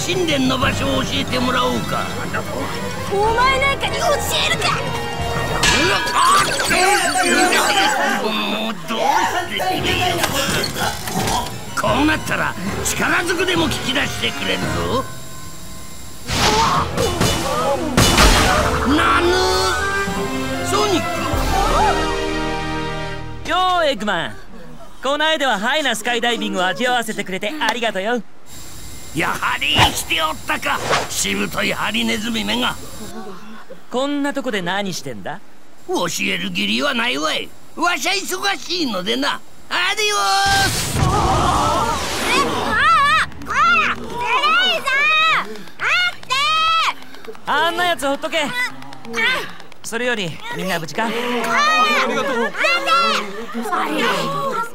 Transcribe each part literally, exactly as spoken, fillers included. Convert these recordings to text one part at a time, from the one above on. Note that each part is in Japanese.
神殿の場所を教えてもらおうか。お前なんかに教えるか。もうどうしてこうなったら力ずくでも聞き出してくれるぞ。ナヌソニック。ようエッグマン、この間はハイなスカイダイビングを味わわせてくれてありがとうよ。やはり生きておったか、しぶといハリネズミめが。こんなとこで何してんだ。教える義理はないわい。わしゃ忙しいのでな。アディオース。え、ああ、こら、テレイザー、待って。あんなやつほっとけ。それよりみんな無事か。ありがとう。待って。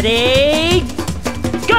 Ready, go!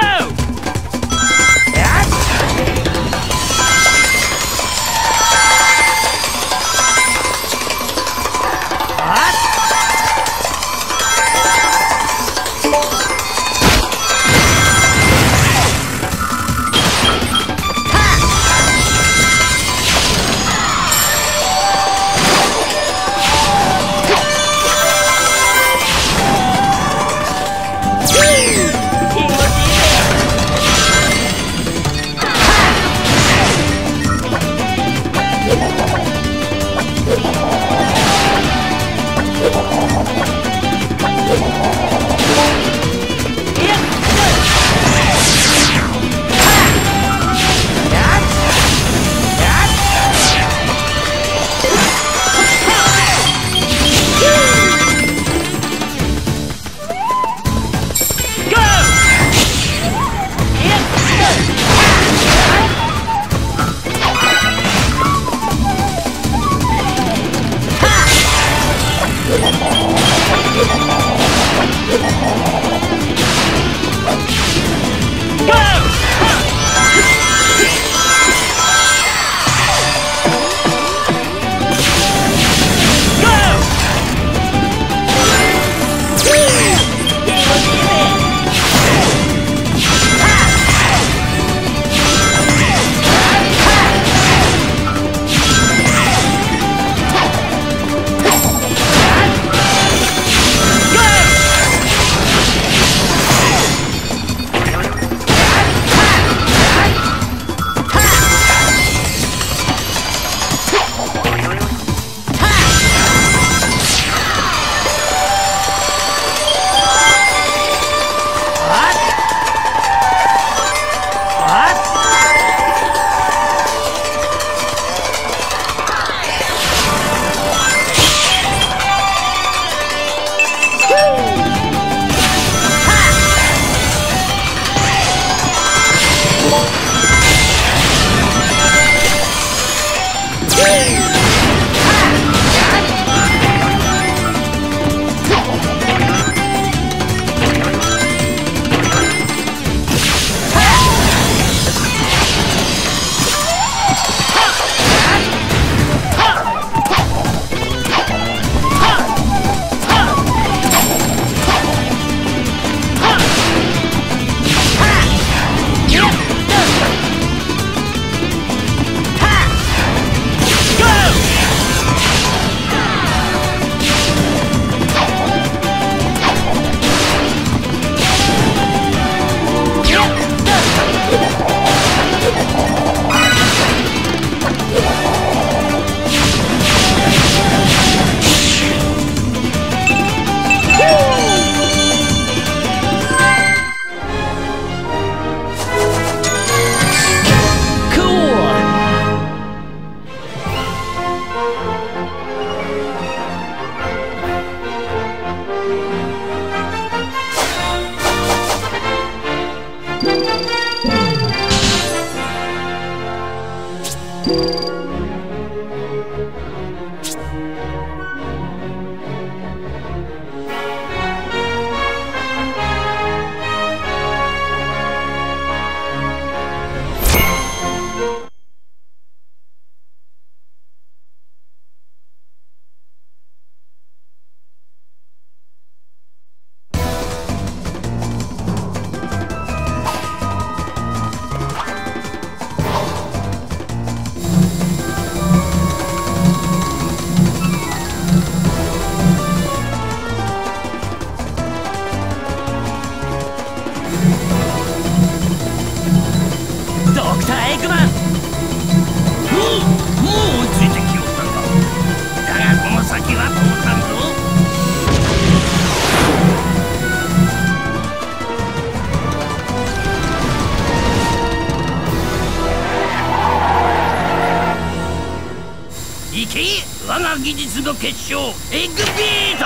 Big Beetle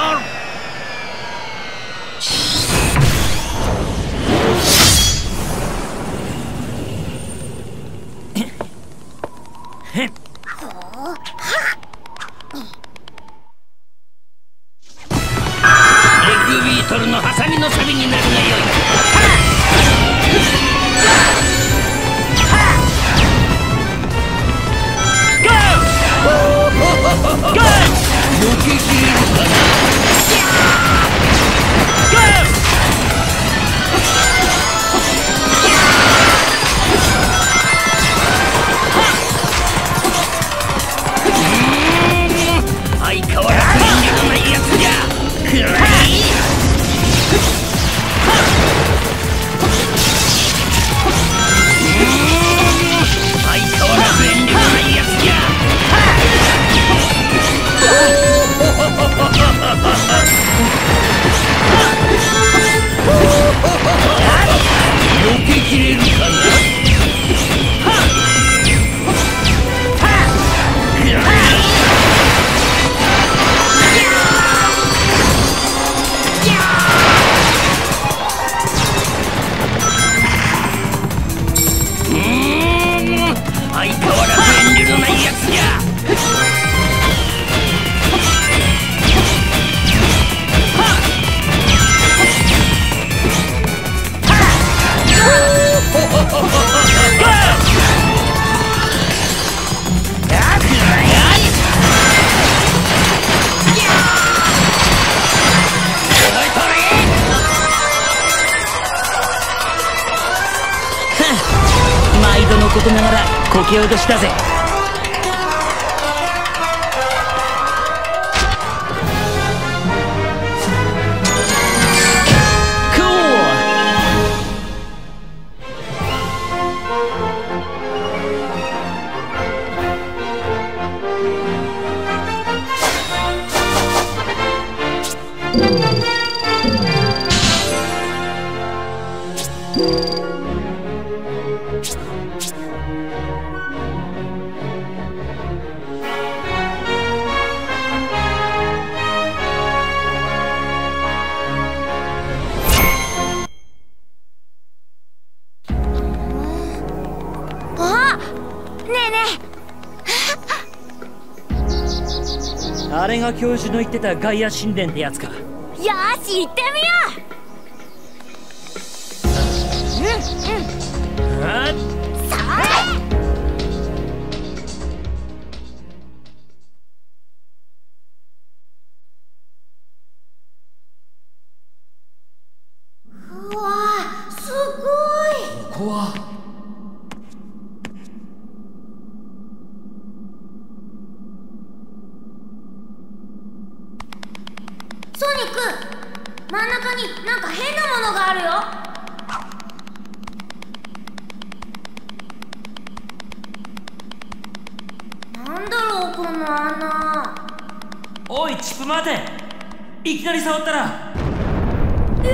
のハサミのサビになるがよい。ことながらこけ落としだぜ。あれが教授の言ってたガイア神殿ってやつか。よし行ってみよう。うんうん、あっそれうわすごい。ここは真ん中になんか変なものがあるよ。なんだろうこの穴。おいチップ待て、いきなり触ったら。うわっ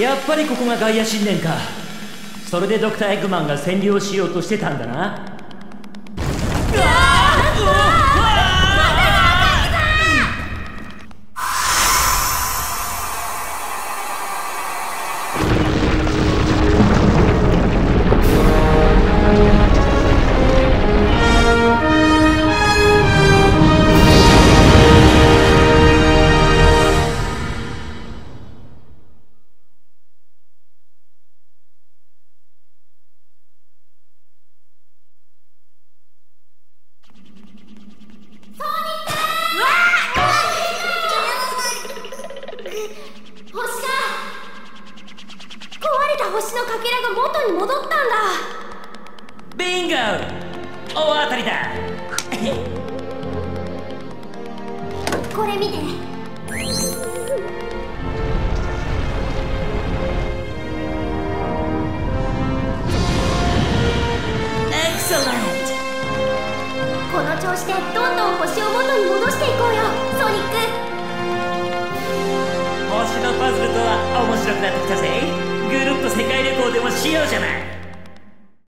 やっぱりここがガイア神殿か。それでドクターエッグマンが占領しようとしてたんだな。これ見て。この調子でどんどん星を元に戻していこうよソニック。星のパズルとは面白くなってきたぜ。ぐるっと世界旅行でもしようじゃない。